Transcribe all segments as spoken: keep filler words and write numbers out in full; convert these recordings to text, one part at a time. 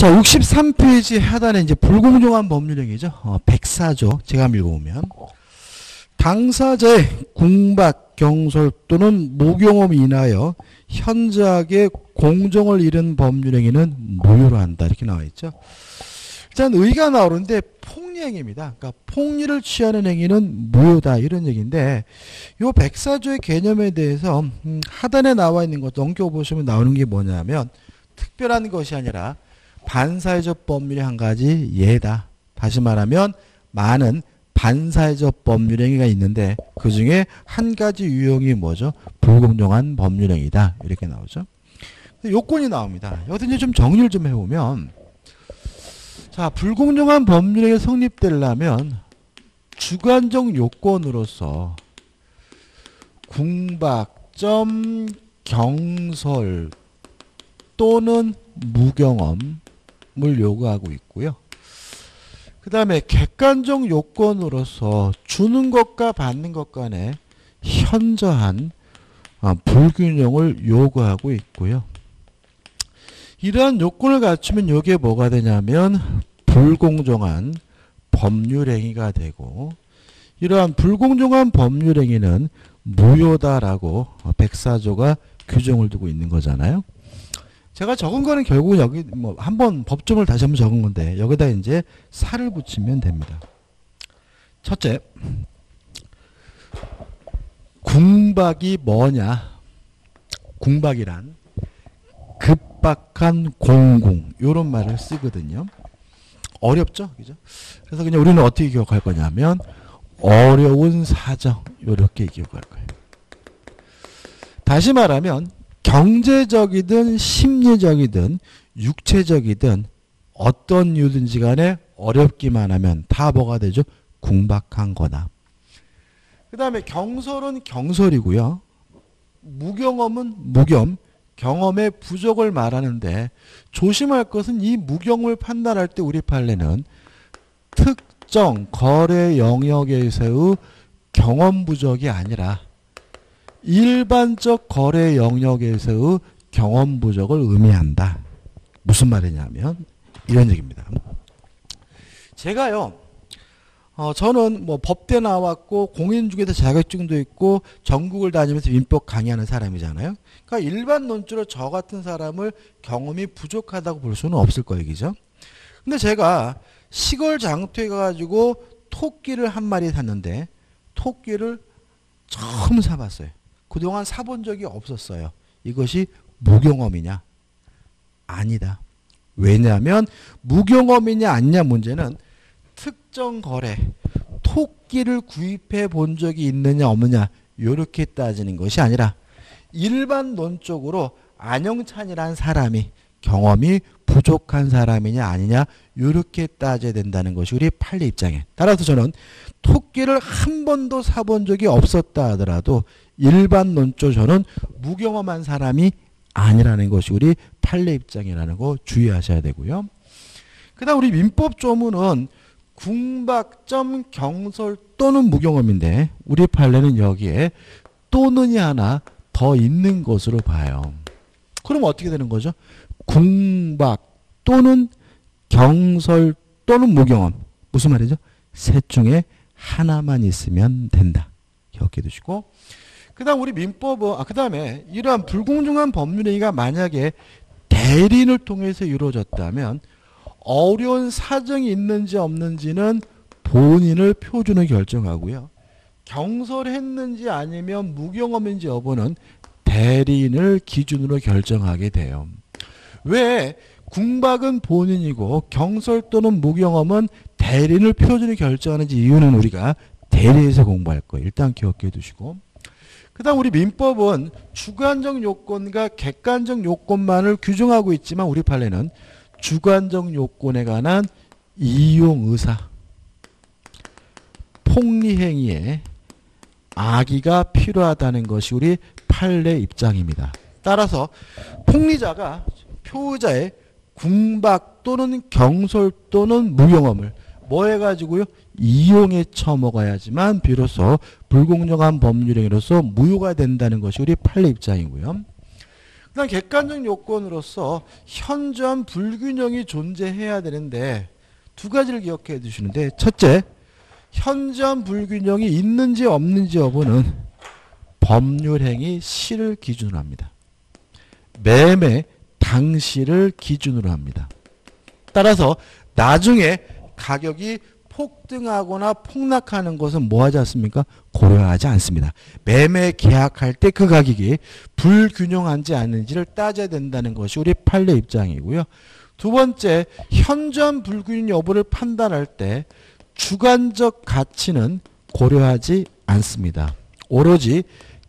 자, 육십삼 페이지 하단에 이제 불공정한 법률행위죠. 어, 백사 조. 제가 한번 읽어보면. 당사자의 궁박, 경솔 또는 무경험이 인하여 현저하게 공정을 잃은 법률행위는 무효로 한다. 이렇게 나와 있죠. 일단 의가 나오는데 폭리행위입니다. 그러니까 폭리를 취하는 행위는 무효다. 이런 얘기인데 이 백사 조의 개념에 대해서 음, 하단에 나와 있는 것 넘겨보시면 나오는 게 뭐냐면 특별한 것이 아니라 반사회적 법률의 한 가지 예다. 다시 말하면 많은 반사회적 법률행위가 있는데 그중에 한 가지 유형이 뭐죠? 불공정한 법률행위다. 이렇게 나오죠. 요건이 나옵니다. 여기서 이제 좀 정리를 좀 해보면 자, 불공정한 법률행위가 성립되려면 주관적 요건으로서 궁박, 점, 경솔 또는 무경험 을 요구하고 있고요. 그 다음에 객관적 요건으로서 주는 것과 받는 것 간에 현저한 불균형을 요구하고 있고요. 이러한 요건을 갖추면 이게 뭐가 되냐면 불공정한 법률행위가 되고 이러한 불공정한 법률행위는 무효다라고 백사 조가 규정을 두고 있는 거잖아요. 제가 적은 거는 결국 여기 뭐 한번 법조문을 다시 한번 적은 건데 여기다 이제 살을 붙이면 됩니다. 첫째, 궁박이 뭐냐? 궁박이란 급박한 공공 이런 말을 쓰거든요. 어렵죠, 그죠? 그래서 그냥 우리는 어떻게 기억할 거냐면 어려운 사정 이렇게 기억할 거예요. 다시 말하면. 경제적이든 심리적이든 육체적이든 어떤 이유든지 간에 어렵기만 하면 다 뭐가 되죠? 궁박한 거다. 그 다음에 경솔은 경솔이고요. 무경험은 무겸, 경험의 부족을 말하는데 조심할 것은 이 무경험을 판단할 때 우리 판례는 특정 거래 영역에서의 경험 부족이 아니라 일반적 거래 영역에서의 경험 부족을 의미한다. 무슨 말이냐면 이런 얘기입니다. 제가요, 어, 저는 뭐 법대 나왔고 공인중개사 자격증도 있고 전국을 다니면서 민법 강의하는 사람이잖아요. 그러니까 일반 논조로 저 같은 사람을 경험이 부족하다고 볼 수는 없을 거예요, 그죠? 근데 제가 시골 장터에 가가지고 토끼를 한 마리 샀는데 토끼를 처음 사봤어요. 그동안 사본 적이 없었어요. 이것이 무경험이냐? 아니다. 왜냐하면 무경험이냐 아니냐 문제는 특정 거래, 토끼를 구입해 본 적이 있느냐 없느냐 이렇게 따지는 것이 아니라 일반 논적으로 안영찬이란 사람이 경험이 부족한 사람이냐 아니냐 이렇게 따져야 된다는 것이 우리 판례 입장에. 따라서 저는 토끼를 한 번도 사본 적이 없었다 하더라도 일반 논조 저는 무경험한 사람이 아니라는 것이 우리 판례 입장이라는 거 주의하셔야 되고요. 그 다음 우리 민법 조문은 궁박점 경솔 또는 무경험인데 우리 판례는 여기에 또는이 하나 더 있는 것으로 봐요. 그럼 어떻게 되는 거죠? 궁박 또는 경솔 또는 무경험. 무슨 말이죠? 셋 중에 하나만 있으면 된다. 기억해 두시고. 그 다음 우리 민법은, 아, 그 다음에 이러한 불공정한 법률행위가 만약에 대리인을 통해서 이루어졌다면 어려운 사정이 있는지 없는지는 본인을 표준으로 결정하고요. 경솔했는지 아니면 무경험인지 여부는 대리인을 기준으로 결정하게 돼요. 왜? 궁박은 본인이고 경솔 또는 무경험은 대리인을 표준으로 결정하는지 이유는 우리가 대리에서 공부할 거예요. 일단 기억해 두시고. 그 다음 우리 민법은 주관적 요건과 객관적 요건만을 규정하고 있지만 우리 판례는 주관적 요건에 관한 이용의사, 폭리행위에 악의가 필요하다는 것이 우리 판례 입장입니다. 따라서 폭리자가 표의자의 궁박 또는 경솔 또는 무경험을 뭐 해가지고요? 이용에 처먹어야지만 비로소 불공정한 법률행위로서 무효가 된다는 것이 우리 판례 입장이고요. 일단 객관적 요건으로서 현저한 불균형이 존재해야 되는데 두 가지를 기억해 주시는데, 첫째, 현저한 불균형이 있는지 없는지 여부는 법률행위 시를 기준으로 합니다. 매매 당시를 기준으로 합니다. 따라서 나중에 가격이 폭등하거나 폭락하는 것은 뭐 하지 않습니까? 고려하지 않습니다. 매매 계약할 때 그 가격이 불균형한지 아닌지를 따져야 된다는 것이 우리 판례 입장이고요. 두 번째, 현저한 불균형 여부를 판단할 때 주관적 가치는 고려하지 않습니다. 오로지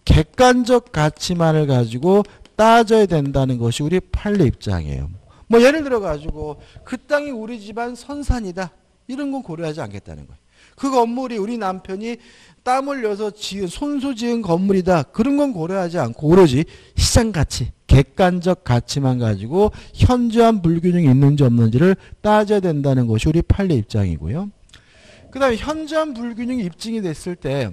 객관적 가치만을 가지고 따져야 된다는 것이 우리 판례 입장이에요. 뭐 예를 들어 가지고 그 땅이 우리 집안 선산이다, 이런 건 고려하지 않겠다는 거예요. 그 건물이 우리 남편이 땀 흘려서 지은, 손수 지은 건물이다, 그런 건 고려하지 않고 오로지 시장 가치, 객관적 가치만 가지고 현저한 불균형이 있는지 없는지를 따져야 된다는 것이 우리 판례 입장이고요. 그 다음에 현저한 불균형이 입증이 됐을 때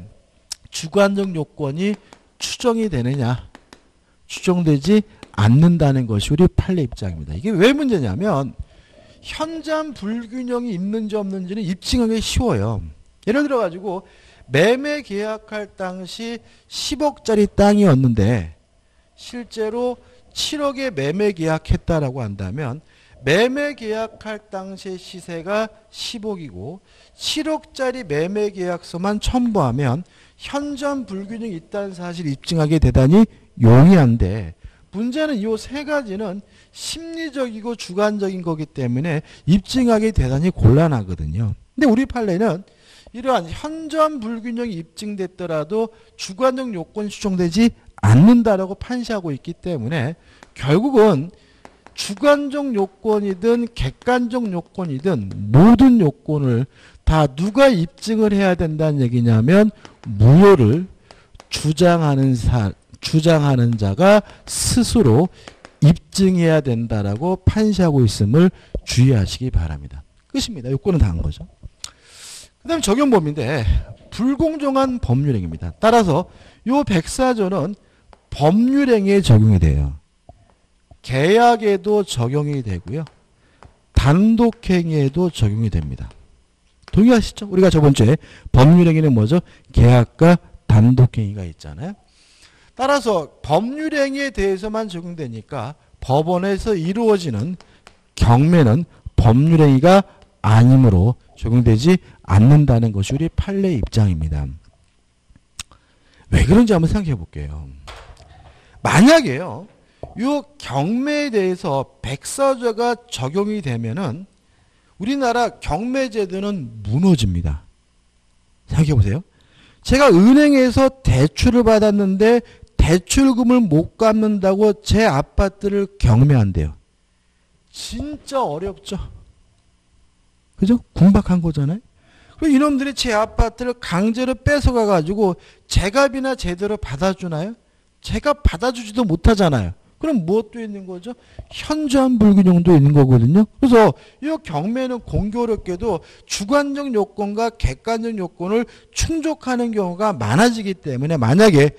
주관적 요건이 추정이 되느냐, 추정되지 않는다는 것이 우리 판례 입장입니다. 이게 왜 문제냐면 현저한 불균형이 있는지 없는지는 입증하기 쉬워요. 예를 들어 가지고 매매 계약할 당시 십억짜리 땅이었는데 실제로 칠억에 매매 계약했다라고 한다면 매매 계약할 당시의 시세가 십억이고 칠억짜리 매매 계약서만 첨부하면 현저한 불균형이 있다는 사실을 입증하기 대단히 용이한데, 문제는 이 세 가지는 심리적이고 주관적인 거기 때문에 입증하기 대단히 곤란하거든요. 근데 우리 판례는 이러한 현저한 불균형이 입증됐더라도 주관적 요건이 추정되지 않는다라고 판시하고 있기 때문에 결국은 주관적 요건이든 객관적 요건이든 모든 요건을 다 누가 입증을 해야 된다는 얘기냐면 무효를 주장하는 사 주장하는 자가 스스로 입증해야 된다라고 판시하고 있음을 주의하시기 바랍니다. 끝입니다. 요건은 다 한 거죠. 그 다음 적용 범위인데 불공정한 법률행위입니다. 따라서 요 백사조는 법률행위에 적용이 돼요. 계약에도 적용이 되고요. 단독행위에도 적용이 됩니다. 동의하시죠? 우리가 저번 주에 법률행위는 뭐죠? 계약과 단독행위가 있잖아요. 따라서 법률행위에 대해서만 적용되니까 법원에서 이루어지는 경매는 법률행위가 아니므로 적용되지 않는다는 것이 우리 판례 입장입니다. 왜 그런지 한번 생각해 볼게요. 만약에요, 이 경매에 대해서 백사조가 적용이 되면은 우리나라 경매 제도는 무너집니다. 생각해 보세요. 제가 은행에서 대출을 받았는데 대출금을 못 갚는다고 제 아파트를 경매한대요. 진짜 어렵죠. 그죠? 궁박한 거잖아요. 그럼 이놈들이 제 아파트를 강제로 뺏어가가지고 제 값이나 제대로 받아주나요? 제가 받아주지도 못하잖아요. 그럼 무엇도 있는 거죠? 현저한 불균형도 있는 거거든요. 그래서 이 경매는 공교롭게도 주관적 요건과 객관적 요건을 충족하는 경우가 많아지기 때문에 만약에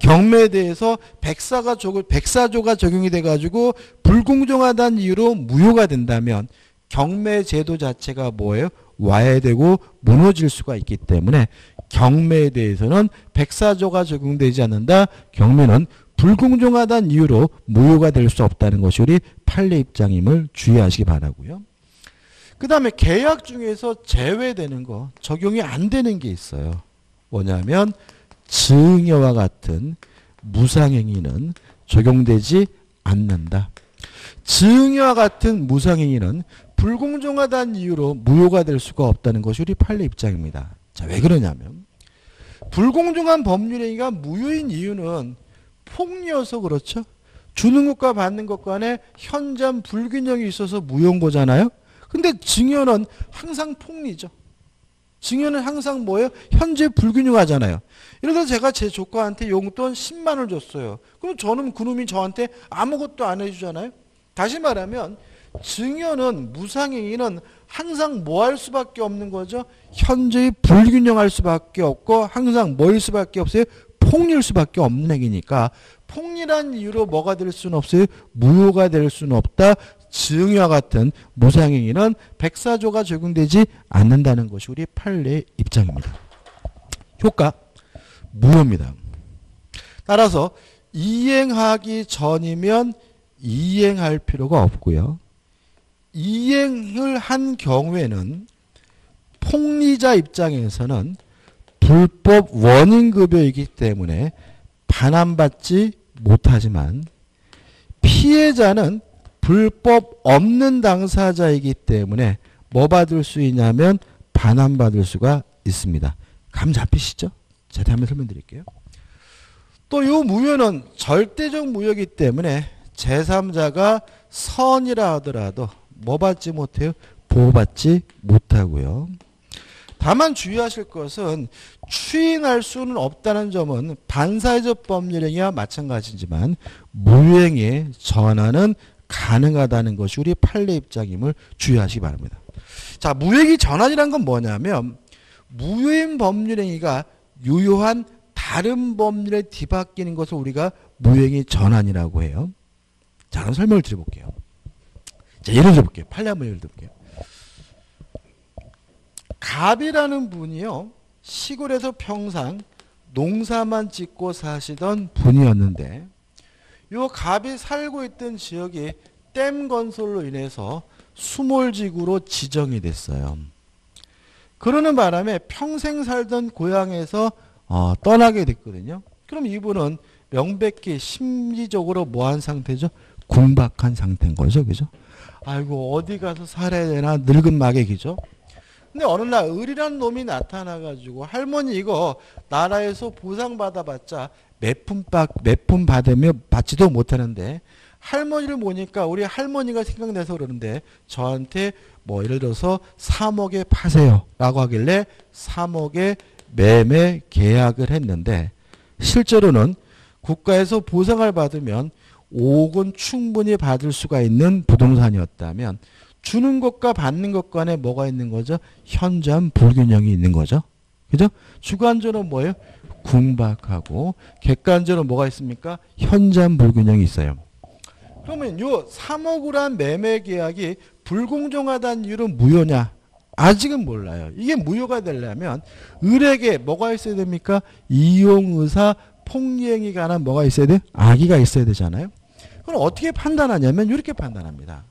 경매에 대해서 백사가 적용, 백사조가 적용이 돼가지고 불공정하다는 이유로 무효가 된다면 경매 제도 자체가 뭐예요? 와야 되고 무너질 수가 있기 때문에 경매에 대해서는 백사조가 적용되지 않는다. 경매는 불공정하다는 이유로 무효가 될 수 없다는 것이 우리 판례 입장임을 주의하시기 바라고요. 그 다음에 계약 중에서 제외되는 거, 적용이 안 되는 게 있어요. 뭐냐면 증여와 같은 무상행위는 적용되지 않는다. 증여와 같은 무상행위는 불공정하다는 이유로 무효가 될 수가 없다는 것이 우리 판례 입장입니다. 자, 왜 그러냐면 불공정한 법률행위가 무효인 이유는 폭리여서 그렇죠. 주는 것과 받는 것 간에 현저한 불균형이 있어서 무효인 거잖아요. 근데 증여는 항상 폭리죠. 증여는 항상 뭐예요? 현재 불균형하잖아요. 예를 들어 제가 제 조카한테 용돈 십만 원을 줬어요. 그럼 저는 그놈이 저한테 아무것도 안 해주잖아요. 다시 말하면 증여는, 무상행위는 항상 뭐 할 수밖에 없는 거죠? 현재의 불균형할 수밖에 없고 항상 뭐일 수밖에 없어요? 폭리일 수밖에 없는 행위니까 폭리란 이유로 뭐가 될 수는 없어요? 무효가 될 수는 없다. 증여와 같은 무상행위는 백사조가 적용되지 않는다는 것이 우리 판례의 입장입니다. 효과, 무효입니다. 따라서 이행하기 전이면 이행할 필요가 없고요. 이행을 한 경우에는 폭리자 입장에서는 불법 원인급여이기 때문에 반환받지 못하지만 피해자는 불법 없는 당사자이기 때문에 뭐 받을 수 있냐면 반환받을 수가 있습니다. 감 잡히시죠? 제가 한번 설명드릴게요. 또 이 무효는 절대적 무효이기 때문에 제삼자가 선이라 하더라도 뭐 받지 못해요? 보호받지 못하고요. 다만 주의하실 것은 추인할 수는 없다는 점은 반사회적 법률행위와 마찬가지지만 무효행위의 전환은 가능하다는 것이 우리 판례 입장임을 주의하시기 바랍니다. 자, 무효행위 전환이란 건 뭐냐면 무효인 법률행위가 유효한 다른 법률에 뒤바뀌는 것을 우리가 무효행위 전환이라고 해요. 자, 그럼 설명을 드려볼게요. 자, 예를 들어볼게요. 판례 한번 예를 들어볼게요. 갑이라는 분이요, 시골에서 평상 농사만 짓고 사시던 분이었는데 요 갑이 살고 있던 지역이 댐 건설로 인해서 수몰지구로 지정이 됐어요. 그러는 바람에 평생 살던 고향에서 어, 떠나게 됐거든요. 그럼 이분은 명백히 심리적으로 뭐한 상태죠? 군박한 상태인 거죠. 그죠? 아이고, 어디 가서 살아야 되나, 늙은 막에기죠. 근데 어느 날 을이란 놈이 나타나가지고 할머니 이거 나라에서 보상받아봤자 매품 받, 매품 받으며 받지도 못하는데 할머니를 보니까 우리 할머니가 생각나서 그러는데 저한테 뭐 예를 들어서 삼억에 파세요 라고 하길래 삼억에 매매 계약을 했는데 실제로는 국가에서 보상을 받으면 오억은 충분히 받을 수가 있는 부동산이었다면 주는 것과 받는 것 간에 뭐가 있는 거죠? 현저한 불균형이 있는 거죠. 그죠? 주관적으로 뭐예요? 군박하고 객관적으로 뭐가 있습니까? 현저한 불균형이 있어요. 그러면 요 삼억으로 한 매매 계약이 불공정하다는 이유는 무효냐? 아직은 몰라요. 이게 무효가 되려면 을에게 뭐가 있어야 됩니까? 이용의사 폭리행위에 관한 뭐가 있어야 돼요? 악의가 있어야 되잖아요. 그럼 어떻게 판단하냐면 이렇게 판단합니다.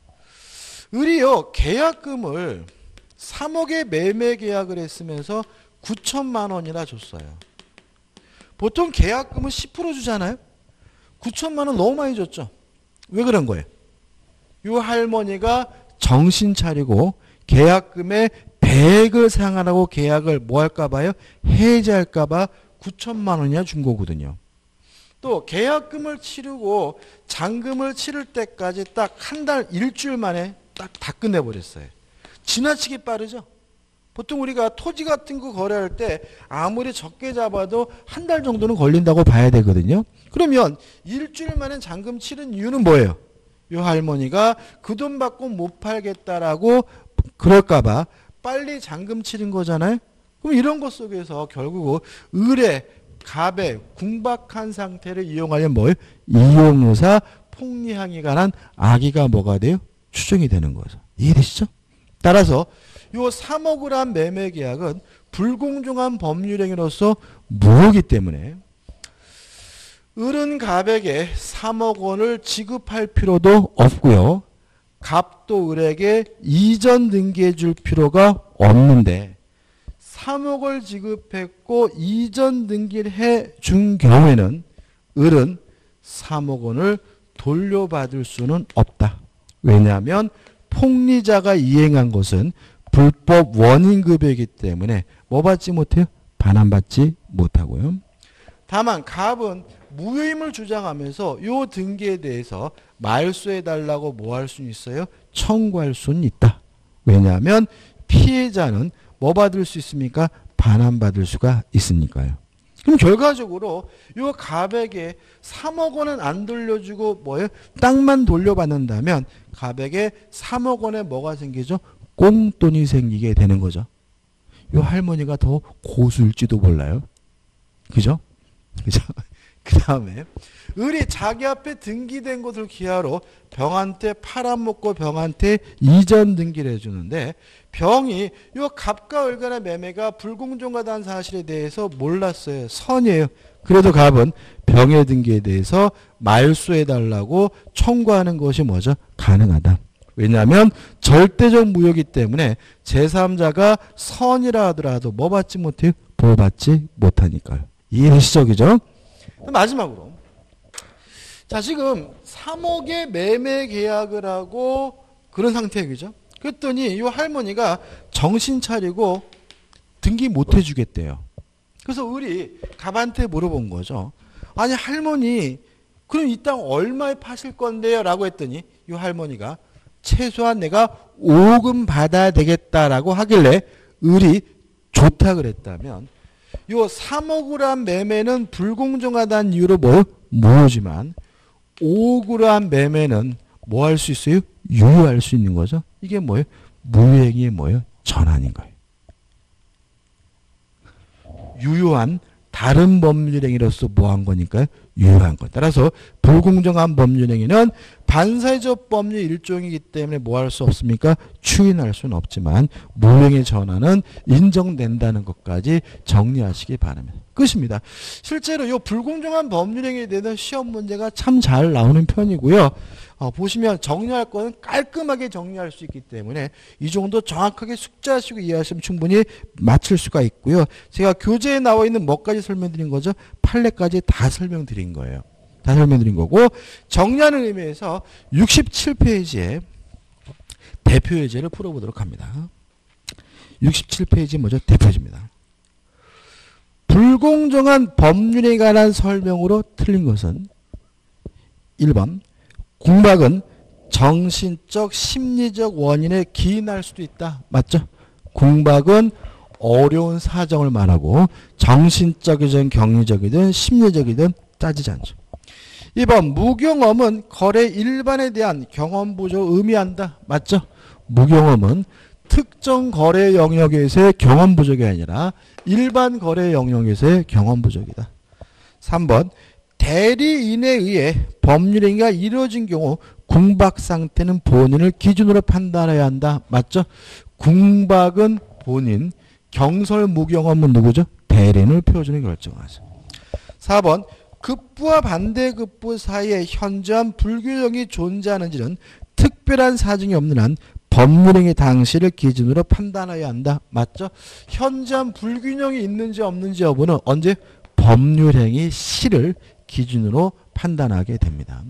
을이요, 계약금을 삼억에 매매 계약을 했으면서 구천만 원이나 줬어요. 보통 계약금은 십 퍼센트 주잖아요. 구천만 원 너무 많이 줬죠. 왜 그런 거예요? 이 할머니가 정신 차리고 계약금의 백을 상환하고 계약을 뭐 할까 봐요? 해지할까 봐 구천만 원이나 준 거거든요. 또 계약금을 치르고 잔금을 치를 때까지 딱 한 달 일주일 만에 딱 다 끝내버렸어요. 지나치게 빠르죠. 보통 우리가 토지 같은 거 거래할 때 아무리 적게 잡아도 한 달 정도는 걸린다고 봐야 되거든요. 그러면 일주일 만에 잔금 치른 이유는 뭐예요? 요 할머니가 그 돈 받고 못 팔겠다라고 그럴까 봐 빨리 잔금 치른 거잖아요. 그럼 이런 것 속에서 결국 을의 갑의 궁박한 상태를 이용하려면 뭘? 이용의사 폭리항에 관한 악의가 뭐가 돼요? 추정이 되는 거죠. 이해되시죠? 따라서 이 삼억을 한 매매 계약은 불공정한 법률행위로서 무효이기 때문에 을은 갑에게 삼억 원을 지급할 필요도 없고요. 갑도 을에게 이전 등기해 줄 필요가 없는데 삼억을 지급했고 이전 등기를 해준 경우에는 을은 삼억 원을 돌려받을 수는 없다. 왜냐하면 폭리자가 이행한 것은 불법 원인급여이기 때문에 뭐 받지 못해요? 반환받지 못하고요. 다만 갑은 무효임을 주장하면서 이 등기에 대해서 말소해달라고 뭐 할 수는 있어요? 청구할 수는 있다. 왜냐하면 피해자는 뭐 받을 수 있습니까? 반환받을 수가 있으니까요. 그럼 결과적으로 이 갑에게 삼억 원은 안 돌려주고 뭐예요? 땅만 돌려받는다면 갑에게 삼억 원에 뭐가 생기죠? 꽁돈이 생기게 되는 거죠. 이 할머니가 더 고수일지도 몰라요. 그죠? 그 다음에 을이 자기 앞에 등기된 것을 기하로 병한테 팔아먹고 병한테 이전 등기를 해주는데, 병이 요 갑과 을 간의 매매가 불공정하다는 사실에 대해서 몰랐어요. 선이에요. 그래도 갑은 병의 등기에 대해서 말소해달라고 청구하는 것이 뭐죠? 가능하다. 왜냐하면 절대적 무효이기 때문에 제삼자가 선이라 하더라도 뭐 받지 못해요? 보호받지 못하니까요. 이해 시적이죠? 마지막으로, 자 지금 삼억의 매매 계약을 하고 그런 상태예요, 그죠? 그랬더니 이 할머니가 정신 차리고 등기 못 해주겠대요. 그래서 우리 갑한테 물어본 거죠. 아니 할머니, 그럼 이 땅 얼마에 파실 건데요? 라고 했더니 이 할머니가 최소한 내가 오억은 받아야 되겠다라고 하길래 을이 좋다 그랬다면, 요 삼억으로 한 매매는 불공정하다는 이유로 뭐 모르지만 오억으로 한 매매는 뭐 할 수 있어요? 유효할 수 있는 거죠. 이게 뭐예요? 무효행위의 뭐예요? 전환인 거예요. 유효한 다른 법률행위로서 뭐 한 거니까요? 유효한 것. 따라서 불공정한 법률행위는 반사회적 법률 일종이기 때문에 뭐 할 수 없습니까? 추인할 수는 없지만 무효행위 전환은 인정된다는 것까지 정리하시기 바랍니다. 끝입니다. 실제로 이 불공정한 법률행위에 대해서 시험 문제가 참 잘 나오는 편이고요. 어, 보시면 정리할 거는 깔끔하게 정리할 수 있기 때문에 이 정도 정확하게 숙지하시고 이해하시면 충분히 맞출 수가 있고요. 제가 교재에 나와 있는 뭐까지 설명드린 거죠? 판례까지 다 설명드린 거예요. 다 설명드린 거고, 정리하는 의미에서 육십칠 페이지에 대표 예제를 풀어보도록 합니다. 육십칠 페이지 먼저 대표 예제입니다. 불공정한 법률에 관한 설명으로 틀린 것은 일 번 공박은 정신적 심리적 원인에 기인할 수도 있다. 맞죠? 공박은 어려운 사정을 말하고 정신적이든 경리적이든 심리적이든 따지지 않죠. 이 번 무경험은 거래 일반에 대한 경험 부족을 의미한다. 맞죠? 무경험은 특정 거래 영역에서의 경험 부족이 아니라 일반 거래 영역에서의 경험 부족이다. 삼 번 대리인에 의해 법률행위가 이루어진 경우 공박 상태는 본인을 기준으로 판단해야 한다. 맞죠? 공박은 본인, 경설 무경험은 누구죠? 대리인을 표준으로 결정하죠. 사 번 급부와 반대급부 사이에 현저한 불균형이 존재하는지는 특별한 사정이 없는 한 법률행위 당시를 기준으로 판단해야 한다. 맞죠? 현저한 불균형이 있는지 없는지 여부는 언제? 법률행위 시를 기준으로 판단하게 됩니다.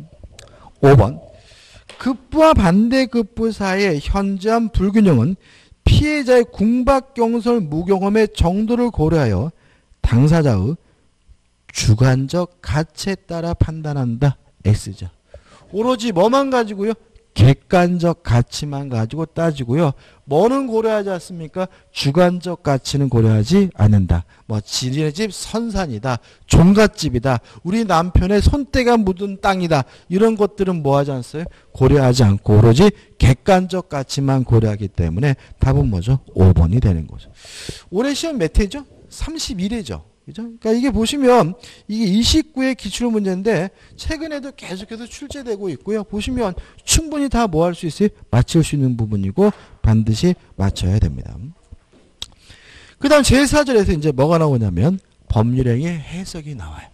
오 번 급부와 반대급부 사이의 현저한 불균형은 피해자의 공박, 경설, 무경험의 정도를 고려하여 당사자의 주관적 가치에 따라 판단한다. X죠. 오로지 뭐만 가지고요? 객관적 가치만 가지고 따지고요. 뭐는 고려하지 않습니까? 주관적 가치는 고려하지 않는다. 뭐 지리네 집 선산이다. 종갓집이다. 우리 남편의 손때가 묻은 땅이다. 이런 것들은 뭐 하지 않았어요? 고려하지 않고 오로지 객관적 가치만 고려하기 때문에 답은 뭐죠? 오 번이 되는 거죠. 올해 시험 몇 회죠? 삼십일 회죠. 그죠? 그러니까 이게 보시면 이게 이십구 회 기출 문제인데 최근에도 계속해서 출제되고 있고요. 보시면 충분히 다 뭐 할 수 있어요? 맞출 수 있는 부분이고 반드시 맞춰야 됩니다. 그 다음 제사 절에서 이제 뭐가 나오냐면 법률행위 해석이 나와요.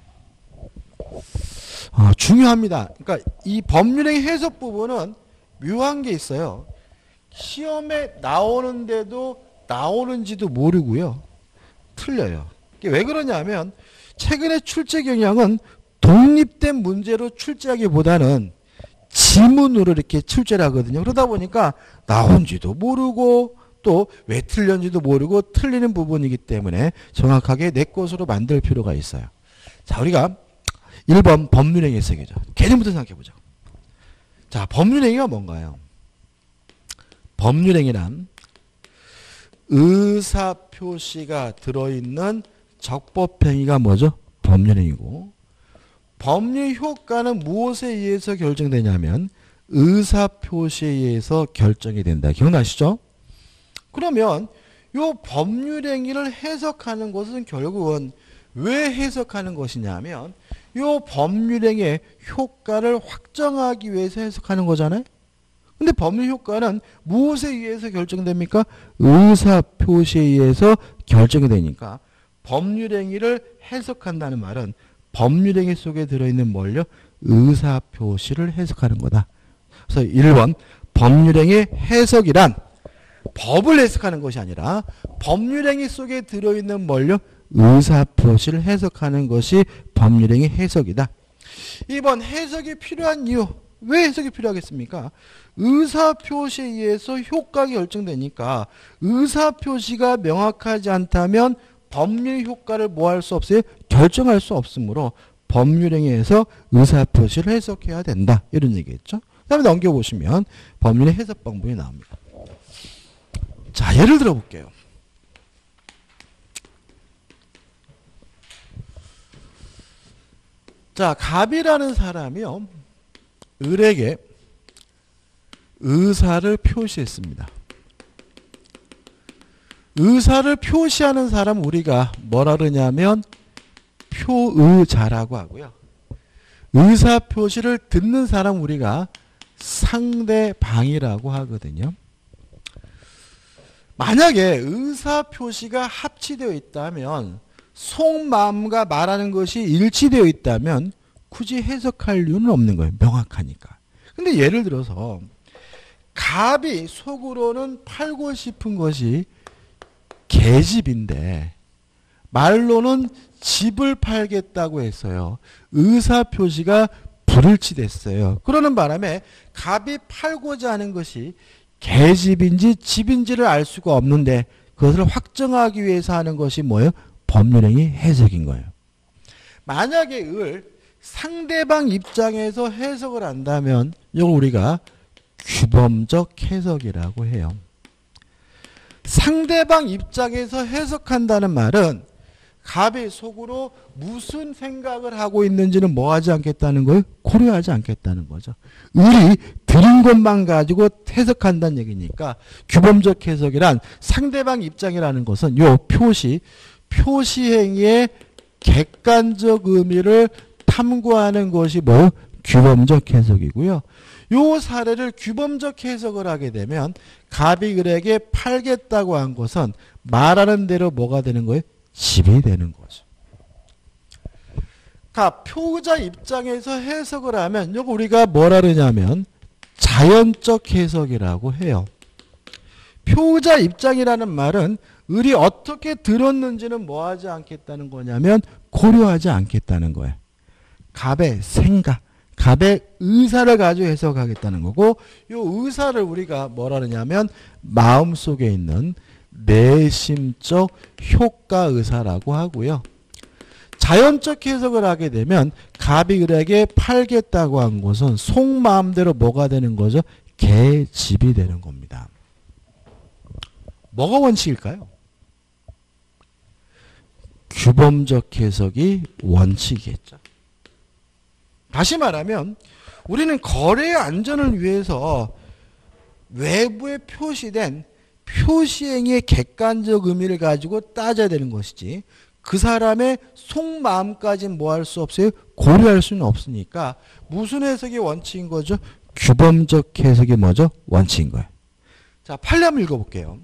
아, 중요합니다. 그러니까 이 법률행위 해석 부분은 묘한 게 있어요. 시험에 나오는데도 나오는지도 모르고요. 틀려요. 왜 그러냐면 최근의 출제 경향은 독립된 문제로 출제하기보다는 지문으로 이렇게 출제를 하거든요. 그러다 보니까 나온지도 모르고 또 왜 틀렸는지도 모르고 틀리는 부분이기 때문에 정확하게 내 것으로 만들 필요가 있어요. 자, 우리가 일 번 법률행위 해석이죠. 개념부터 생각해보자. 자, 법률행위가 뭔가요? 법률행위란 의사표시가 들어있는 적법행위가 뭐죠? 법률행위고, 법률효과는 무엇에 의해서 결정되냐면 의사표시에 의해서 결정이 된다. 기억나시죠? 그러면 이 법률행위를 해석하는 것은 결국은 왜 해석하는 것이냐 하면 이 법률행위의 효과를 확정하기 위해서 해석하는 거잖아요. 근데 법률 효과는 무엇에 의해서 결정됩니까? 의사표시에 의해서 결정이 되니까 법률행위를 해석한다는 말은 법률행위 속에 들어있는 뭘요? 의사표시를 해석하는 거다. 그래서 일 번 법률행위 해석이란 법을 해석하는 것이 아니라 법률행위 속에 들어있는 뭘요? 의사표시를 해석하는 것이 법률행위 해석이다. 이 번 해석이 필요한 이유. 왜 해석이 필요하겠습니까? 의사표시에 의해서 효과가 결정되니까 의사표시가 명확하지 않다면 법률 효과를 뭐 할 수 없어요? 결정할 수 없으므로 법률행위에서 의사표시를 해석해야 된다. 이런 얘기겠죠. 그 다음에 넘겨보시면 법률의 해석 방법이 나옵니다. 자, 예를 들어볼게요. 자, 갑이라는 사람이요. 을에게 의사를 표시했습니다. 의사를 표시하는 사람 우리가 뭐라 그러냐면 표의자라고 하고요. 의사 표시를 듣는 사람 우리가 상대방이라고 하거든요. 만약에 의사 표시가 합치되어 있다면 속마음과 말하는 것이 일치되어 있다면 굳이 해석할 이유는 없는 거예요. 명확하니까. 근데 예를 들어서 갑이 속으로는 팔고 싶은 것이 개집인데 말로는 집을 팔겠다고 했어요. 의사표시가 불일치됐어요. 그러는 바람에 갑이 팔고자 하는 것이 개집인지 집인지를 알 수가 없는데 그것을 확정하기 위해서 하는 것이 뭐예요? 법률행위 해석인 거예요. 만약에 을 상대방 입장에서 해석을 한다면 이걸 우리가 규범적 해석이라고 해요. 상대방 입장에서 해석한다는 말은 갑의 속으로 무슨 생각을 하고 있는지는 뭐 하지 않겠다는 거예요? 고려하지 않겠다는 거죠. 을이 들은 것만 가지고 해석한다는 얘기니까 규범적 해석이란 상대방 입장이라는 것은 요 표시, 표시행위의 객관적 의미를 탐구하는 것이 뭐 규범적 해석이고요. 요 사례를 규범적 해석을 하게 되면 갑이 을에게 팔겠다고 한 것은 말하는 대로 뭐가 되는 거예요? 집이 되는 거죠. 그러니까 표의자 입장에서 해석을 하면 요거 우리가 뭐라 그러냐면 자연적 해석이라고 해요. 표의자 입장이라는 말은 을이 어떻게 들었는지는 뭐 하지 않겠다는 거냐면 고려하지 않겠다는 거예요. 갑의 생각, 갑의 의사를 가지고 해석하겠다는 거고 요 의사를 우리가 뭐라 그러냐면 마음속에 있는 내심적 효과 의사라고 하고요. 자연적 해석을 하게 되면 갑이 을에게 팔겠다고 한 것은 속마음대로 뭐가 되는 거죠? 개집이 되는 겁니다. 뭐가 원칙일까요? 규범적 해석이 원칙이겠죠. 다시 말하면 우리는 거래의 안전을 위해서 외부에 표시된 표시행위의 객관적 의미를 가지고 따져야 되는 것이지 그 사람의 속마음까지는 뭐 할 수 없어요? 고려할 수는 없으니까 무슨 해석이 원칙인 거죠? 규범적 해석이 뭐죠? 원칙인 거예요. 자, 판례 한번 읽어볼게요.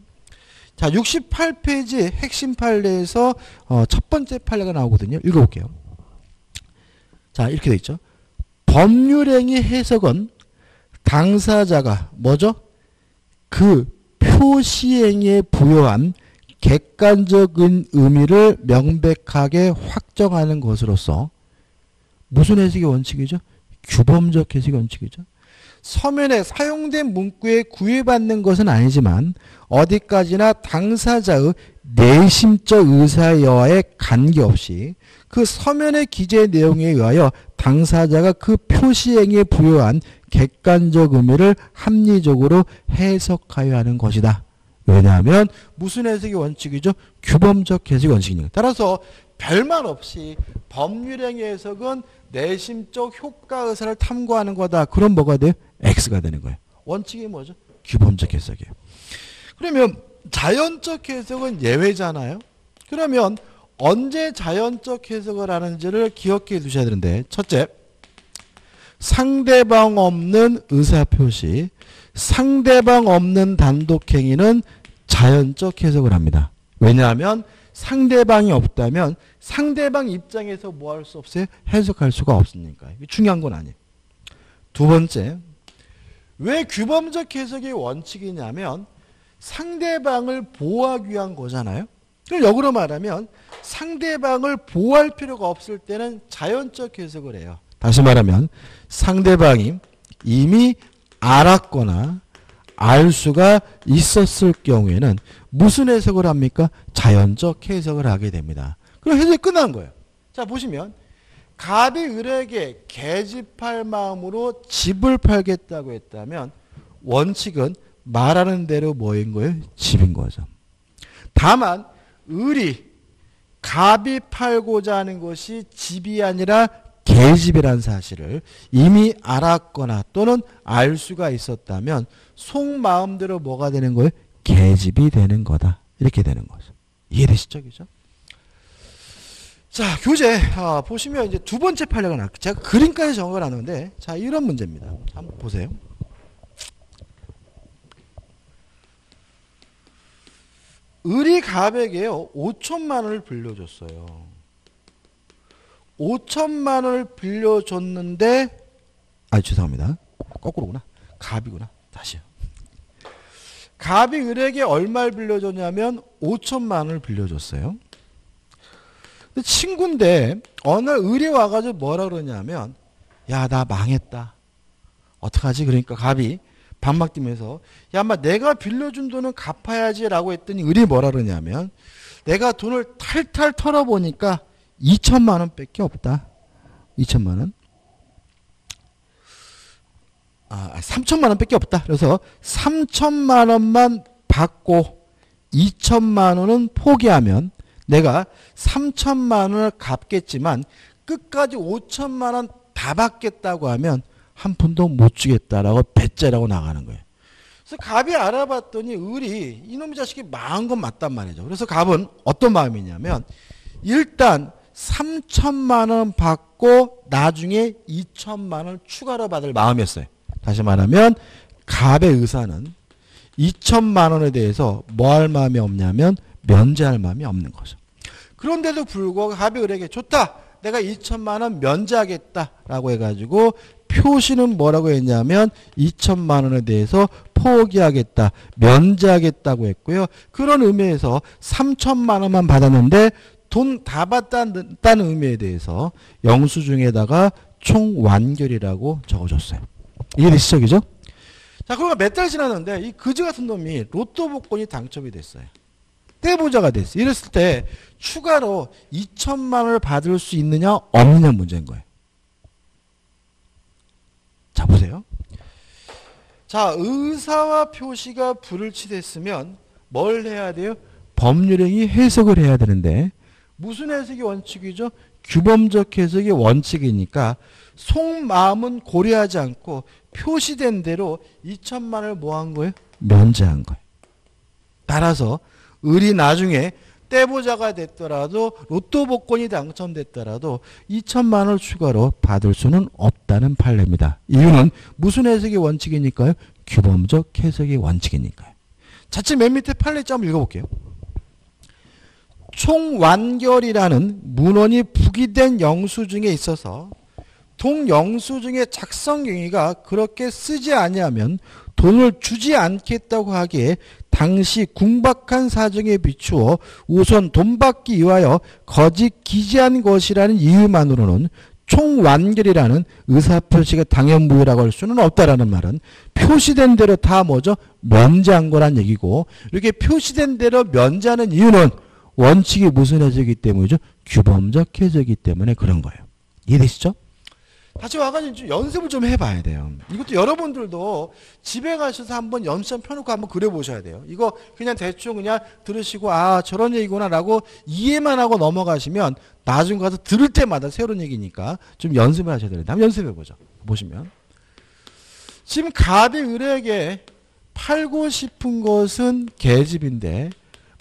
자, 육십팔 페이지 핵심 판례에서 어, 첫 번째 판례가 나오거든요. 읽어볼게요. 자, 이렇게 돼 있죠. 법률행위 해석은 당사자가 뭐죠? 그 표시행위에 부여한 객관적인 의미를 명백하게 확정하는 것으로서 무슨 해석의 원칙이죠? 규범적 해석의 원칙이죠. 서면에 사용된 문구에 구애받는 것은 아니지만 어디까지나 당사자의 내심적 의사 여하에 관계없이 그 서면에 기재된 내용에 의하여 당사자가 그 표시행위에 부여한 객관적 의미를 합리적으로 해석하여야 하는 것이다. 왜냐하면 무슨 해석의 원칙이죠? 규범적 해석의 원칙입니다. 따라서 별말 없이 법률행위 해석은 내심적 효과 의사를 탐구하는 거다. 그럼 뭐가 돼요? X가 되는 거예요. 원칙이 뭐죠? 규범적 해석이에요. 그러면 자연적 해석은 예외잖아요. 그러면 언제 자연적 해석을 하는지를 기억해 두셔야 되는데, 첫째, 상대방 없는 의사표시, 상대방 없는 단독행위는 자연적 해석을 합니다. 왜냐하면 상대방이 없다면 상대방 입장에서 뭐 할 수 없어요? 해석할 수가 없으니까. 중요한 건 아니에요. 두 번째, 왜 규범적 해석의 원칙이냐면 상대방을 보호하기 위한 거잖아요. 그럼 역으로 말하면 상대방을 보호할 필요가 없을 때는 자연적 해석을 해요. 다시 말하면 상대방이 이미 알았거나 알 수가 있었을 경우에는 무슨 해석을 합니까? 자연적 해석을 하게 됩니다. 그럼 해석이 끝난 거예요. 자, 보시면 갑이 을에게 계집할 마음으로 집을 팔겠다고 했다면 원칙은 말하는 대로 뭐인 거예요? 집인 거죠. 다만 을이 갑이 팔고자 하는 것이 집이 아니라 계집이라는 사실을 이미 알았거나 또는 알 수가 있었다면 속마음대로 뭐가 되는 거예요? 계집이 되는 거다. 이렇게 되는 거죠. 이해되시죠? 그죠? 자, 교재 아, 보시면 이제 두 번째 판례가 나왔고, 제가 그림까지 정을 안 하는데, 자, 이런 문제입니다. 한번 보세요. 을이 갑에게요 오천만 원을 빌려줬어요. 오천만 원을 빌려줬는데, 아 죄송합니다. 거꾸로구나. 갑이구나. 다시요. 갑이 을에게 얼마를 빌려줬냐면 오천만 원을 빌려줬어요. 근데 친구인데 어느 날 을이 와가지고 뭐라 그러냐면, 야 나 망했다. 어떡하지? 그러니까 갑이 반박 뛰면서, 야 아마 내가 빌려준 돈은 갚아야지 라고 했더니 을이 뭐라 그러냐면, 내가 돈을 탈탈 털어보니까 이천만 원 밖에 없다. 이천만 원. 아, 삼천만 원 밖에 없다. 그래서 삼천만 원만 받고 이천만 원은 포기하면 내가 삼천만 원을 갚겠지만 끝까지 오천만 원 다 받겠다고 하면 한 푼도 못 주겠다라고 배째라고 나가는 거예요. 그래서 갑이 알아봤더니 을이 이놈의 자식이 망한 건 맞단 말이죠. 그래서 갑은 어떤 마음이냐면, 일단 삼천만 원 받고 나중에 이천만 원 추가로 받을 마음이었어요. 다시 말하면 갑의 의사는 이천만 원에 대해서 뭐 할 마음이 없냐면 면제할 마음이 없는 거죠. 그런데도 불구하고 갑이 을에게 좋다. 내가 이천만 원 면제하겠다라고 해가지고 표시는 뭐라고 했냐면 이천만 원에 대해서 포기하겠다, 면제하겠다고 했고요. 그런 의미에서 삼천만 원만 받았는데 돈 다 받았다는 의미에 대해서 영수증에다가 총 완결이라고 적어줬어요. 이해되시죠? 그죠? 자, 그러니까 몇 달 지났는데 이 그지 같은 놈이 로또 복권이 당첨이 됐어요. 떼부자가 됐어요. 이랬을 때 추가로 이천만 원을 받을 수 있느냐 없느냐 문제인 거예요. 자, 보세요. 자, 의사와 표시가 불일치됐으면 뭘 해야 돼요? 법률행위 해석을 해야 되는데, 무슨 해석이 원칙이죠? 규범적 해석이 원칙이니까 속마음은 고려하지 않고 표시된 대로 이천만 원을 뭐한 거예요? 면제한 거예요. 따라서 을이 나중에 떼보자가 됐더라도 로또 복권이 당첨됐더라도 이천만 원을 추가로 받을 수는 없다는 판례입니다. 이유는 무슨 해석의 원칙이니까요? 규범적 해석의 원칙이니까요. 자칫 맨 밑에 판례 한번 읽어볼게요. 총완결이라는 문헌이 부기된 영수증에 있어서 동영수증의 작성경위가 그렇게 쓰지 아니하면 돈을 주지 않겠다고 하기에 당시 궁박한 사정에 비추어 우선 돈 받기 위하여 거짓 기재한 것이라는 이유만으로는 총완결이라는 의사표시가 당연무효라고 할 수는 없다라는 말은 표시된 대로 다 뭐죠? 면제한 거란 얘기고, 이렇게 표시된 대로 면제하는 이유는 원칙이 무슨 해석이기 때문이죠? 규범적 해석이기 때문에 그런 거예요. 이해되시죠? 다시 와가지고 연습을 좀 해봐야 돼요. 이것도 여러분들도 집에 가셔서 한번 연습 펴놓고 한번 그려보셔야 돼요. 이거 그냥 대충 그냥 들으시고 아 저런 얘기구나 라고 이해만 하고 넘어가시면 나중 가서 들을 때마다 새로운 얘기니까 좀 연습을 하셔야 됩니다. 한번 연습해보죠. 보시면 지금 갑이 을에게 팔고 싶은 것은 계집인데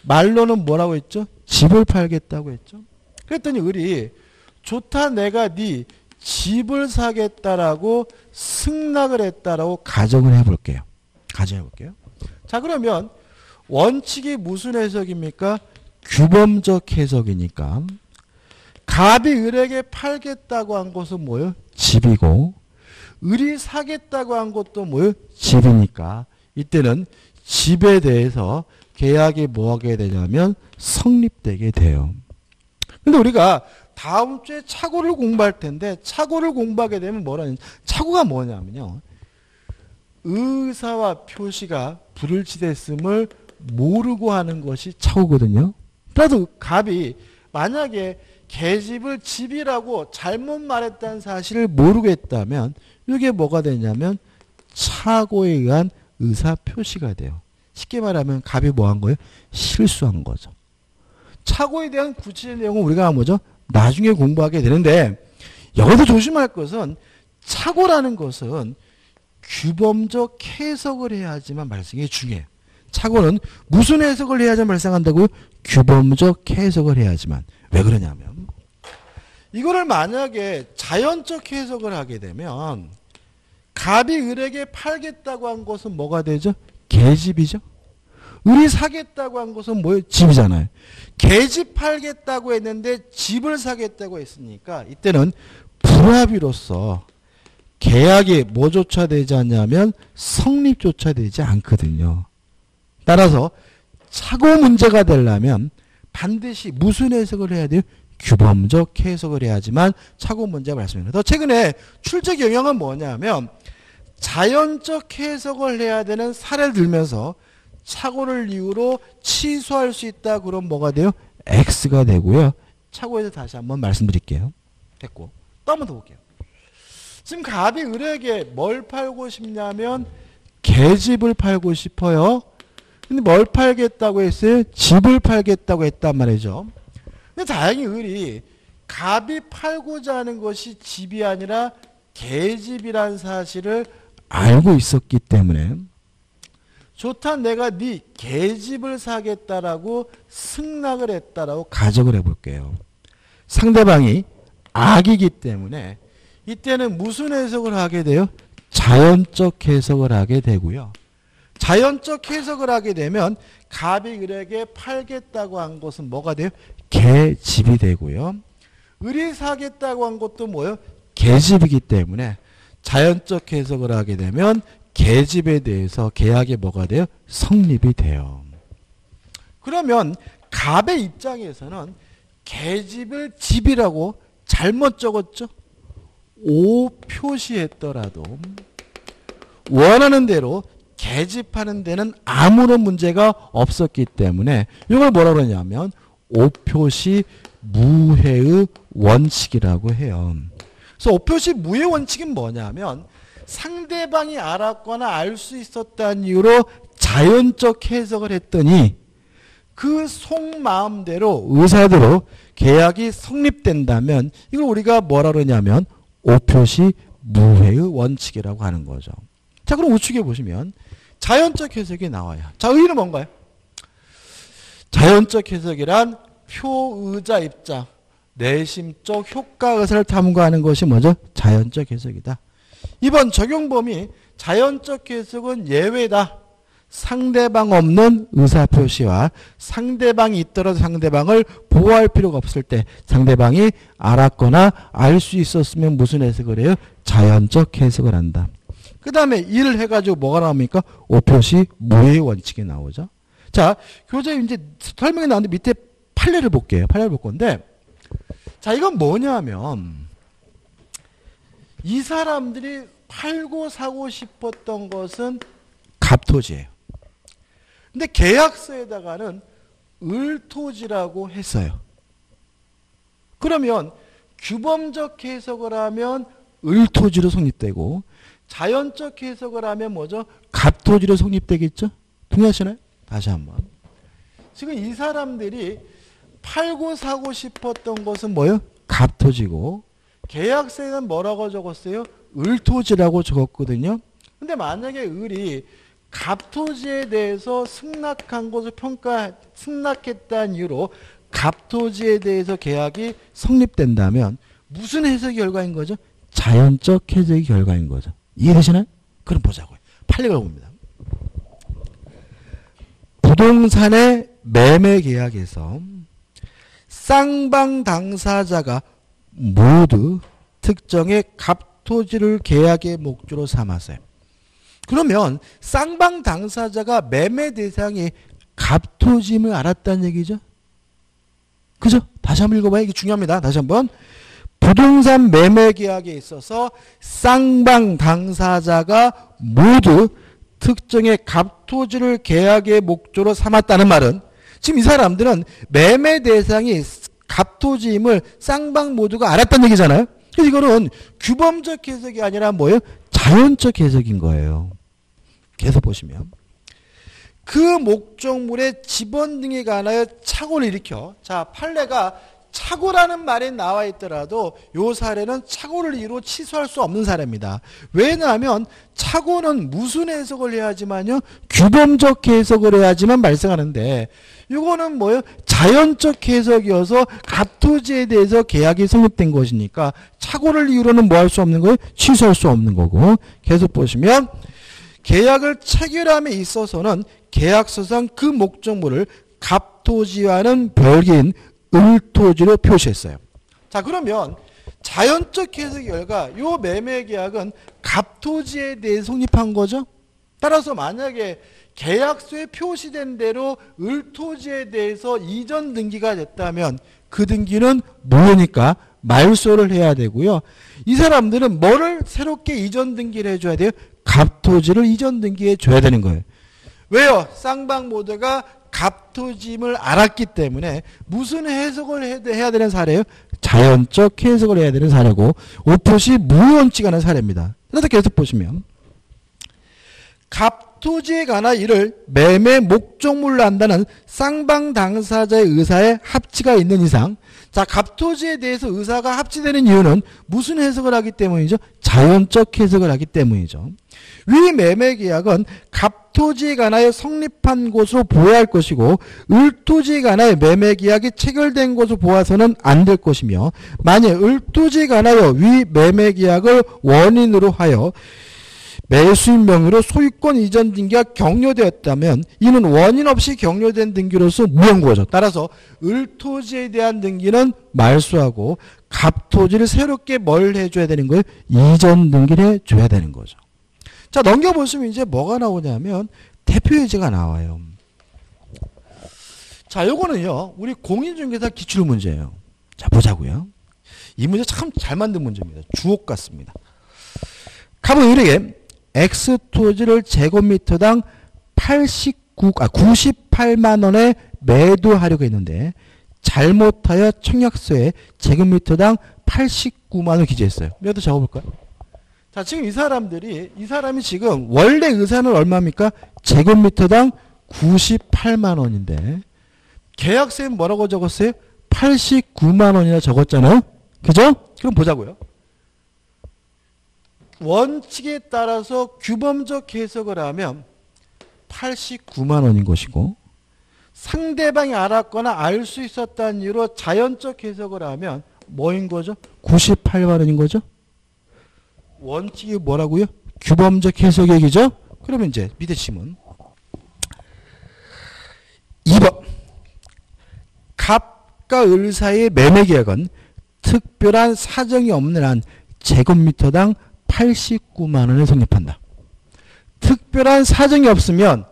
말로는 뭐라고 했죠? 집을 팔겠다고 했죠. 그랬더니 을이 좋다, 내가 네 집을 사겠다라고 승낙을 했다라고 가정을 해볼게요. 가정해볼게요. 자, 그러면 원칙이 무슨 해석입니까? 규범적 해석이니까 갑이 을에게 팔겠다고 한 것은 뭐예요? 집이고, 을이 사겠다고 한 것도 뭐예요? 집이니까 이때는 집에 대해서 계약이 뭐하게 되냐면 성립되게 돼요. 근데 우리가 다음 주에 착오를 공부할 텐데, 착오를 공부하게 되면 뭐라는지, 착오가 뭐냐면요, 의사와 표시가 불일치됐음을 모르고 하는 것이 착오거든요. 그래도 갑이 만약에 계집을 집이라고 잘못 말했다는 사실을 모르겠다면 이게 뭐가 되냐면 착오에 의한 의사 표시가 돼요. 쉽게 말하면 갑이 뭐 한 거예요? 실수한 거죠. 착오에 대한 구체적인 내용은 우리가 뭐죠? 나중에 공부하게 되는데, 여기서 조심할 것은 착오라는 것은 규범적 해석을 해야지만 발생이 중요해요. 착오는 무슨 해석을 해야지만 발생한다고요? 규범적 해석을 해야지만. 왜 그러냐면 이거를 만약에 자연적 해석을 하게 되면 갑이 을에게 팔겠다고 한 것은 뭐가 되죠? 계집이죠. 을이 사겠다고 한 것은 뭐예요? 집이잖아요. 계집 팔겠다고 했는데 집을 사겠다고 했으니까 이때는 불합의로서 계약이 뭐조차 되지 않냐면 성립조차 되지 않거든요. 따라서 착오 문제가 되려면 반드시 무슨 해석을 해야 돼요? 규범적 해석을 해야지만 착오 문제가 발생합니다. 최근에 출제 영향은 뭐냐면 자연적 해석을 해야 되는 사례를 들면서 착오를 이유로 취소할 수 있다. 그럼 뭐가 돼요? X가 되고요. 착오에서 다시 한번 말씀드릴게요. 됐고, 또 한 번 더 볼게요. 지금 갑이 을에게 뭘 팔고 싶냐면 계집을 팔고 싶어요. 근데 뭘 팔겠다고 했어요? 집을 팔겠다고 했단 말이죠. 근데 다행히 을이 갑이 팔고자 하는 것이 집이 아니라 계집이란 사실을 알고 있었기 때문에 좋다, 내가 네 계집을 사겠다라고 승낙을 했다라고 가정을 해볼게요. 상대방이 악이기 때문에 이때는 무슨 해석을 하게 돼요? 자연적 해석을 하게 되고요. 자연적 해석을 하게 되면 갑이 을에게 팔겠다고 한 것은 뭐가 돼요? 계집이 되고요. 을이 사겠다고 한 것도 뭐예요? 계집이기 때문에 자연적 해석을 하게 되면 계집에 대해서 계약이 뭐가 돼요? 성립이 돼요. 그러면 갑의 입장에서는 계집을 집이라고 잘못 적었죠? 오 표시했더라도 원하는 대로 계집하는 데는 아무런 문제가 없었기 때문에 이걸 뭐라 그러냐면 오표시 무해의 원칙이라고 해요. 그래서 오표시 무해 원칙은 뭐냐면 상대방이 알았거나 알 수 있었다는 이유로 자연적 해석을 했더니 그 속마음대로 의사대로 계약이 성립된다면 이걸 우리가 뭐라 그러냐면 오표시 무해의 원칙이라고 하는 거죠. 자, 그럼 우측에 보시면 자연적 해석이 나와요. 자, 의의는 뭔가요? 자연적 해석이란 표의자 입장, 내심적 효과 의사를 탐구하는 것이 먼저 자연적 해석이다. 이번 적용 범위, 자연적 해석은 예외다. 상대방 없는 의사표시와 상대방이 있더라도 상대방을 보호할 필요가 없을 때 상대방이 알았거나 알 수 있었으면 무슨 해석을 해요? 자연적 해석을 한다. 그 다음에 일 해가지고 뭐가 나옵니까? 오표시 무의 원칙이 나오죠. 자, 교재 이제 설명이 나왔는데 밑에 판례를 볼게요. 판례를 볼 건데, 자, 이건 뭐냐면 이 사람들이 팔고 사고 싶었던 것은 갑토지예요. 근데 계약서에다가는 을토지라고 했어요. 그러면 규범적 해석을 하면 을토지로 성립되고 자연적 해석을 하면 뭐죠? 갑토지로 성립되겠죠? 동의하시나요? 다시 한번. 지금 이 사람들이 팔고 사고 싶었던 것은 뭐예요? 갑토지고 계약서에는 뭐라고 적었어요? 을토지라고 적었거든요. 근데 만약에 을이 갑토지에 대해서 승낙한 것을 평가, 승낙했다는 이유로 갑토지에 대해서 계약이 성립된다면 무슨 해석의 결과인 거죠? 자연적 해석의 결과인 거죠. 이해되시나요? 그럼 보자고요. 팔 력을 봅니다. 부동산의 매매 계약에서 쌍방 당사자가 모두 특정의 갑토지를 계약의 목적으로 삼았어요. 그러면 쌍방 당사자가 매매 대상이 갑토지임을 알았다는 얘기죠. 그죠? 다시 한번 읽어봐요. 이게 중요합니다. 다시 한번. 부동산 매매 계약에 있어서 쌍방 당사자가 모두 특정의 갑토지를 계약의 목적으로 삼았다는 말은 지금 이 사람들은 매매 대상이 갑토지임을 쌍방 모두가 알았다는 얘기잖아요. 그래서 이거는 규범적 해석이 아니라 뭐예요? 자연적 해석인 거예요. 계속 보시면 그 목적물의 지번 등에 관하여 착오를 일으켜, 자 판례가 착오라는 말이 나와 있더라도 이 사례는 착오를 이유로 취소할 수 없는 사례입니다. 왜냐하면 착오는 무슨 해석을 해야지만요? 규범적 해석을 해야지만 발생하는데 이거는 뭐예요? 자연적 해석이어서 갑토지에 대해서 계약이 성립된 것이니까 착오를 이유로는 뭐 할 수 없는 거예요? 취소할 수 없는 거고. 계속 보시면 계약을 체결함에 있어서는 계약서상 그 목적물을 갑토지와는 별개인 을토지로 표시했어요. 자 그러면 자연적 해석 결과 이 매매계약은 갑토지에 대해 성립한 거죠. 따라서 만약에 계약서에 표시된 대로 을토지에 대해서 이전 등기가 됐다면 그 등기는 무효니까 말소를 해야 되고요. 이 사람들은 뭐를 새롭게 이전 등기를 해줘야 돼요? 갑토지를 이전 등기해 줘야 되는 거예요. 왜요? 쌍방 모두가 갑토지임을 알았기 때문에 무슨 해석을 해야 되는 사례예요? 자연적 해석을 해야 되는 사례고 오롯이 무언치가는 사례입니다. 그래서 계속 보시면 갑토지에 관한 이를 매매 목적물로 한다는 쌍방 당사자의 의사에 합치가 있는 이상, 자 갑토지에 대해서 의사가 합치되는 이유는 무슨 해석을 하기 때문이죠? 자연적 해석을 하기 때문이죠. 위 매매계약은 갑토지에 관하여 성립한 것으로 보아야 할 것이고 을토지에 관하여 매매계약이 체결된 것으로 보아서는 안 될 것이며, 만약 을토지에 관하여 위 매매계약을 원인으로 하여 매수인 명의로 소유권 이전 등기가 격려되었다면 이는 원인 없이 격려된 등기로서 무효인 거죠. 따라서 을토지에 대한 등기는 말소하고 갑토지를 새롭게 뭘 해줘야 되는 거예요? 이전 등기를 해줘야 되는 거죠. 자 넘겨보시면 이제 뭐가 나오냐면 대표예제가 나와요. 자 요거는요 우리 공인중개사 기출문제예요. 자 보자고요. 이 문제 참 잘 만든 문제입니다. 주옥 같습니다. 갑은 을에게 X 토지를 제곱미터당 구십팔만 원에 매도하려고 했는데 잘못하여 청약서에 제곱미터당 팔십구만 원 기재했어요. 몇도 적어볼까요? 자, 지금 이 사람들이, 이 사람이 지금 원래 의사는 얼마입니까? 제곱미터당 구십팔만 원인데, 계약서에 뭐라고 적었어요? 팔십구만 원이나 적었잖아요? 그죠? 그럼 보자고요. 원칙에 따라서 규범적 해석을 하면 팔십구만 원인 것이고, 상대방이 알았거나 알 수 있었다는 이유로 자연적 해석을 하면 뭐인 거죠? 구십팔만 원인 거죠? 원칙이 뭐라고요? 규범적 해석 얘기죠? 그러면 이제 밑에 질문. 이 번. 갑과 을 사이의 매매계약은 특별한 사정이 없는 한 제곱미터당 팔십구만 원을 성립한다. 특별한 사정이 없으면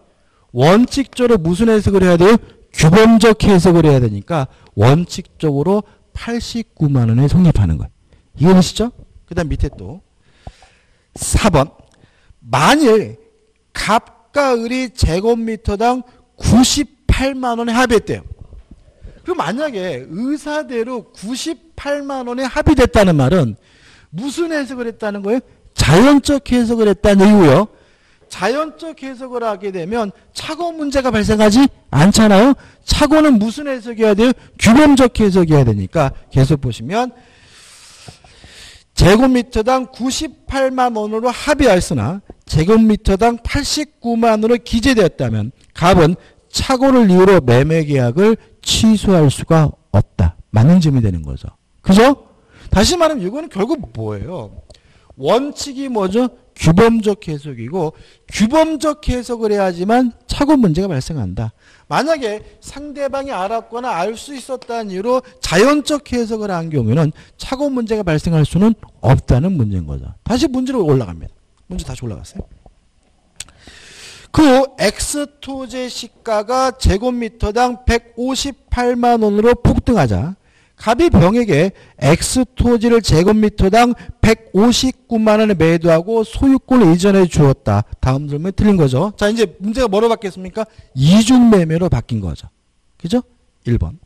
원칙적으로 무슨 해석을 해야 돼요? 규범적 해석을 해야 되니까 원칙적으로 팔십구만 원에 성립하는 거예요. 이해되시죠? 그 다음 밑에 또 사 번. 만일 갑과 을이 제곱미터당 구십팔만 원에 합의했대요. 그럼 만약에 의사대로 구십팔만 원에 합의됐다는 말은 무슨 해석을 했다는 거예요? 자연적 해석을 했다는 얘기고요. 자연적 해석을 하게 되면 착오 문제가 발생하지 않잖아요. 착오는 무슨 해석이어야 돼요? 규범적 해석이어야 되니까 계속 보시면 제곱미터당 구십팔만 원으로 합의하였으나 제곱미터당 팔십구만 원으로 기재되었다면 갑은 착오를 이유로 매매계약을 취소할 수가 없다. 맞는 점이 되는 거죠. 그죠? 다시 말하면 이거는 결국 뭐예요? 원칙이 뭐죠? 규범적 해석이고, 규범적 해석을 해야지만 착오 문제가 발생한다. 만약에 상대방이 알았거나 알 수 있었다는 이유로 자연적 해석을 한 경우에는 착오 문제가 발생할 수는 없다는 문제인 거죠. 다시 문제로 올라갑니다. 문제 다시 올라갔어요. 그 X 토지 시가가 제곱미터당 백오십팔만 원으로 폭등하자 갑이 병에게 X 토지를 제곱미터당 백오십구만 원에 매도하고 소유권을 이전해 주었다. 다음 질문이 틀린 거죠. 자, 이제 문제가 뭐로 바뀌었습니까? 이중매매로 바뀐 거죠. 그죠? 일 번.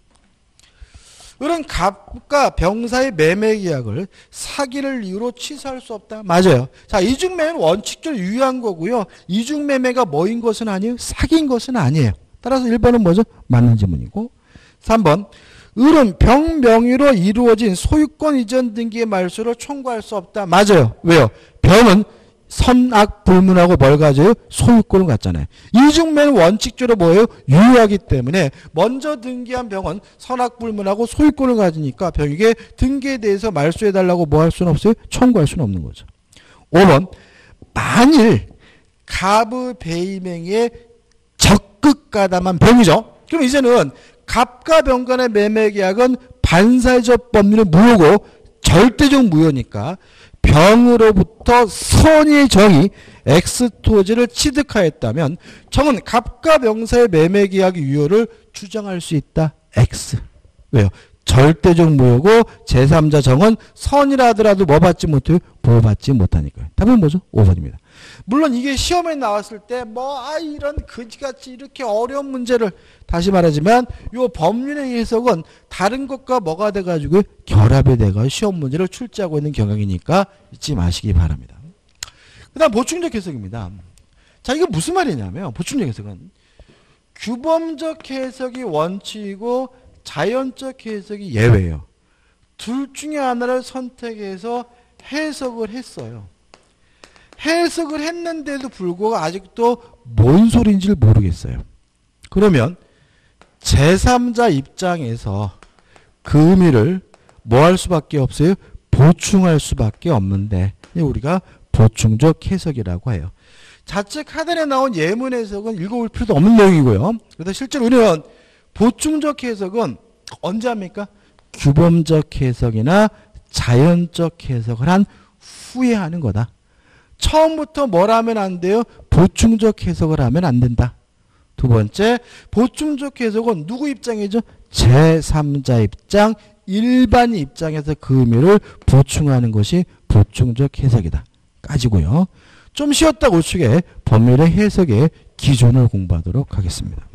이런 갑과 병사의 매매계약을 사기를 이유로 취소할 수 없다. 맞아요. 자, 이중매매는 원칙적으로 유효한 거고요. 이중매매가 뭐인 것은 아니에요. 사기인 것은 아니에요. 따라서 일 번은 뭐죠? 맞는 질문이고. 삼 번. 을은 병 명의로 이루어진 소유권 이전 등기의 말소를 청구할 수 없다. 맞아요. 왜요? 병은 선악불문하고 뭘 가져요? 소유권을 갖잖아요. 이중매매는 원칙적으로 뭐예요? 유효하기 때문에 먼저 등기한 병은 선악불문하고 소유권을 가지니까 병에게 등기에 대해서 말소해달라고 뭐 할 수는 없어요? 청구할 수는 없는 거죠. 오 번. 만일 갑의 배임행위에 적극 가담한 병이죠. 그럼 이제는 갑과 병 간의 매매계약은 반사회적 법률은 무효고 절대적 무효니까 병으로부터 선의의 정이 X토지를 취득하였다면 정은 갑과 병사의 매매계약의 유효를 주장할 수 있다. X. 왜요? 절대적 무효고 제삼자 정은 선이라 하더라도 뭐 받지 못해요? 보호받지 못하니까요. 답은 뭐죠? 오 번입니다. 물론 이게 시험에 나왔을 때 뭐 아 이런 그지같이 이렇게 어려운 문제를, 다시 말하지만 요 법률의 해석은 다른 것과 뭐가 돼가지고 결합이 돼가지고 시험 문제를 출제하고 있는 경향이니까 잊지 마시기 바랍니다. 그 다음 보충적 해석입니다. 자, 이게 무슨 말이냐면 보충적 해석은 규범적 해석이 원칙이고 자연적 해석이 예외예요. 둘 중에 하나를 선택해서 해석을 했어요. 해석을 했는데도 불구하고 아직도 뭔 소리인지를 모르겠어요. 그러면 제삼자 입장에서 그 의미를 뭐 할 수밖에 없어요? 보충할 수밖에 없는데 우리가 보충적 해석이라고 해요. 좌측 하단에 나온 예문 해석은 읽어볼 필요도 없는 내용이고요. 그래서 실제로 우리는 보충적 해석은 언제 합니까? 규범적 해석이나 자연적 해석을 한 후에 하는 거다. 처음부터 뭘 하면 안 돼요? 보충적 해석을 하면 안 된다. 두 번째, 보충적 해석은 누구 입장이죠? 제삼자 입장, 일반 입장에서 그 의미를 보충하는 것이 보충적 해석이다. 까지고요. 좀 쉬었다 우측에 법률의 해석의 기준을 공부하도록 하겠습니다.